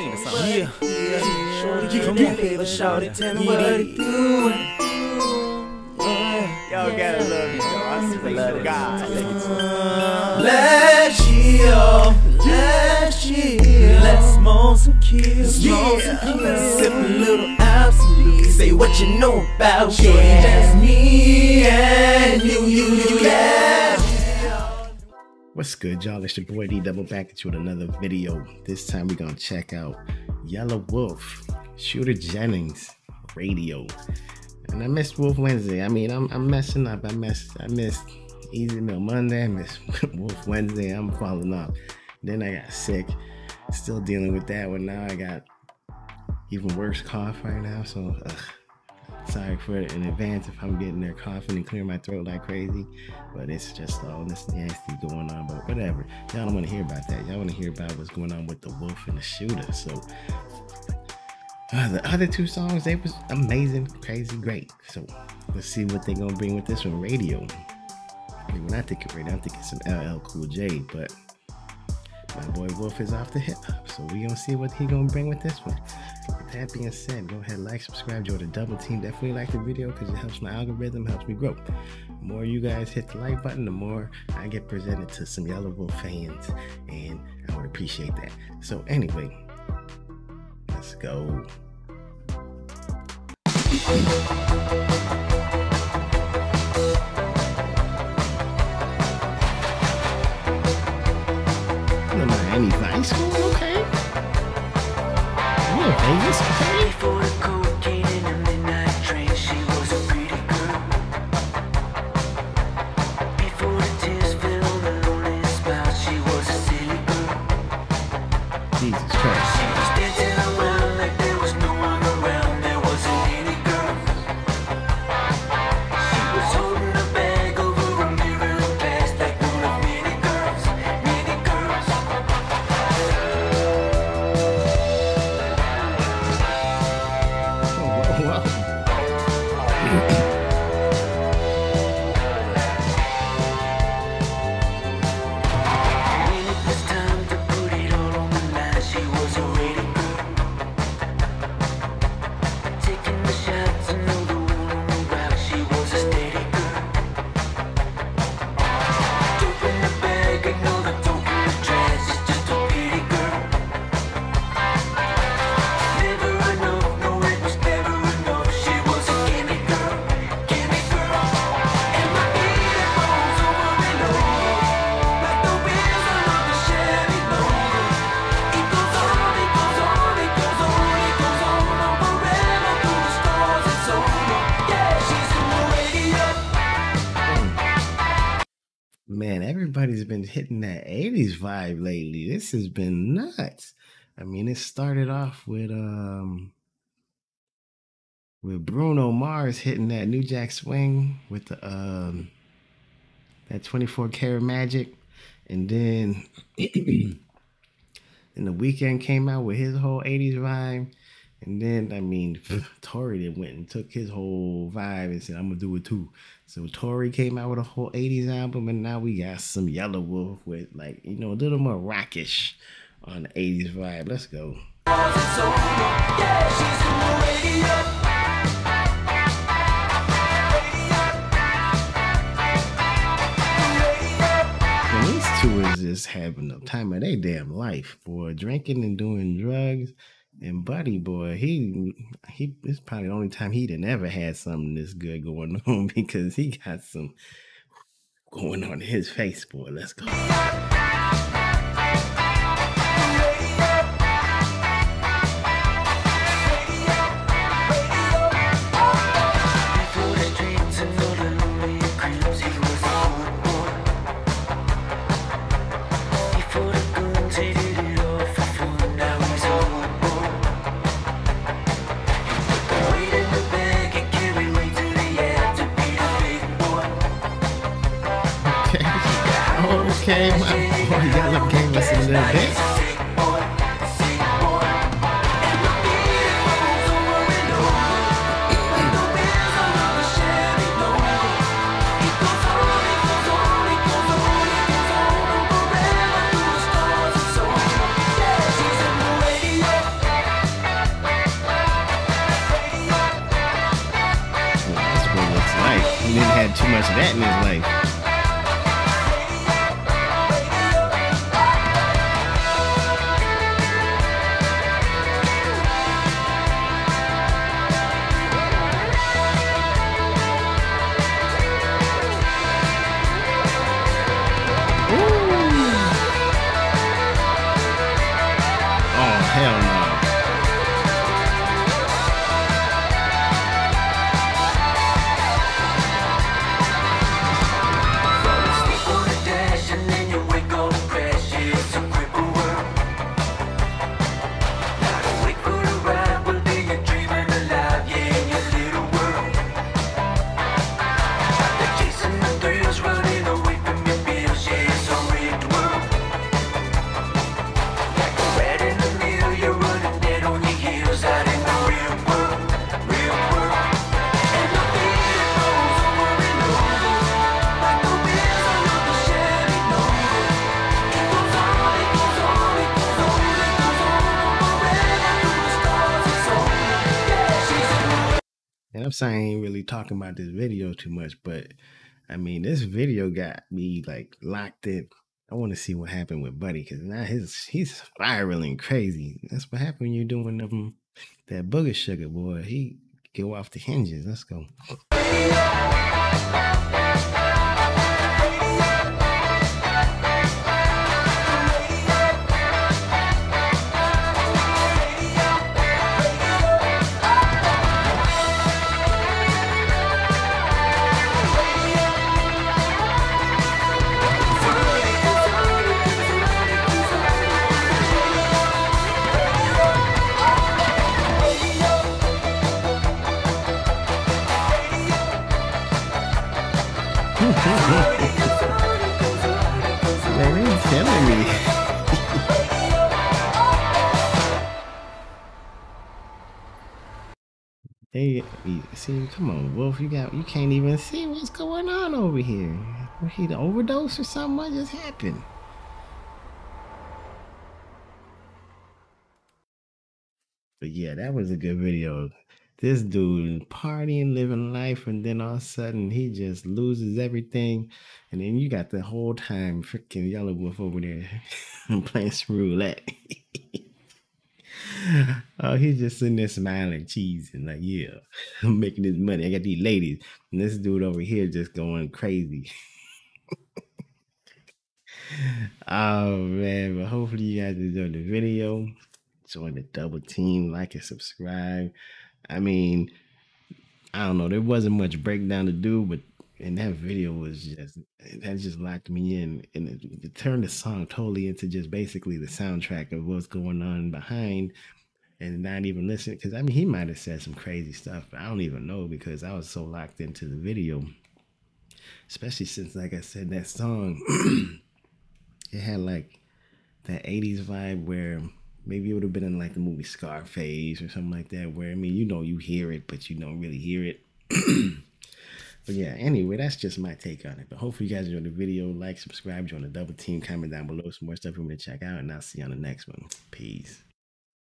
sing the song. Yeah. Come on. Y'all gotta love it, y'all. I swear to God. Last year, let's smoke some kills. Sip a little absolute. Say what you know about shorty. Just me and you, yeah. What's good, y'all? It's your boy D Double back at you with another video. This time we're gonna check out Yelawolf, Struggle Jennings Radio. And I missed Wolf Wednesday. I mean, I'm messing up. I missed Easy Meal Monday. I missed Wolf Wednesday. I'm falling off. Then I got sick. Still dealing with that one. Now I got even worse cough right now. So sorry for it in advance if I'm getting there coughing and clearing my throat like crazy. But it's just all this nasty going on. But whatever. Y'all don't want to hear about that. Y'all want to hear about what's going on with the wolf and the shooter. So the other two songs, they was amazing, crazy, great. So let's see what they're gonna bring with this one. Radio. I mean, when I think of radio, I'm thinking some LL Cool J, but my boy Wolf is off the hip hop, so we gonna see what he gonna bring with this one. With that being said, go ahead, like, subscribe, join the double team. Definitely like the video because it helps my algorithm, helps me grow. The more you guys hit the like button, the more I get presented to some Yelawolf fans, and I would appreciate that. So anyway, let's go. Miami Vice School, okay. Yeah, Vegas, okay. For a cold kid in a midnight train, she was a pretty girl. Before the tears fell on the lonely spout, she was a silly girl. Jesus Christ. She was dancing around like there was no one around, there wasn't any girl. She was holding a bag over a mirror past like one of many girls, many girls. Man, everybody's been hitting that 80s vibe lately. This has been nuts. I mean, it started off with Bruno Mars hitting that New Jack Swing with the that 24 karat magic, and then the Weeknd came out with his whole 80s vibe, and then I mean Tori then went and took his whole vibe and said, "I'm gonna do it too." So Tori came out with a whole 80s album, and now we got some Yelawolf with, like, you know, a little more rockish on the 80s vibe. Let's go. And these two is just having the time of their damn life, boy, drinking and doing drugs. And Buddy Boy, he this is probably the only time he done ever had something this good going on, because he got some going on in his face, boy. Let's go. Okay, my boy Yellow came with some little bit. much of that in his life. Ooh. Oh, hell no. And I'm sorry I ain't really talking about this video too much, but I mean, this video got me like locked in. I want to see what happened with Buddy, because now he's spiraling crazy. That's what happened when you're doing that booger sugar, boy. He go off the hinges. Let's go. Man, they ain't telling me. Hey, see, come on, Wolf. You can't even see what's going on over here. Was he the overdose or something? What just happened? But yeah, that was a good video. This dude partying, living life, and then all of a sudden he just loses everything. And then you got the whole time freaking Yelawolf over there playing some roulette. Oh, he's just sitting there smiling, cheesing, like, yeah, I'm making this money. I got these ladies. And this dude over here just going crazy. Oh, man. But hopefully you guys enjoyed the video. Join the double team, like and subscribe. I mean, I don't know. There wasn't much breakdown to do, but and that video was just locked me in, and it turned the song totally into just basically the soundtrack of what's going on behind, and not even listening. Because I mean, he might have said some crazy stuff, but I don't even know because I was so locked into the video. Especially since, like I said, that song it had like that '80s vibe where. Maybe it would have been in like the movie Scarface or something like that where, I mean, you know you hear it, but you don't really hear it. But yeah, anyway, that's just my take on it. But hopefully you guys enjoyed the video. Like, subscribe, join the double team, comment down below some more stuff you want me to check out, and I'll see you on the next one. Peace.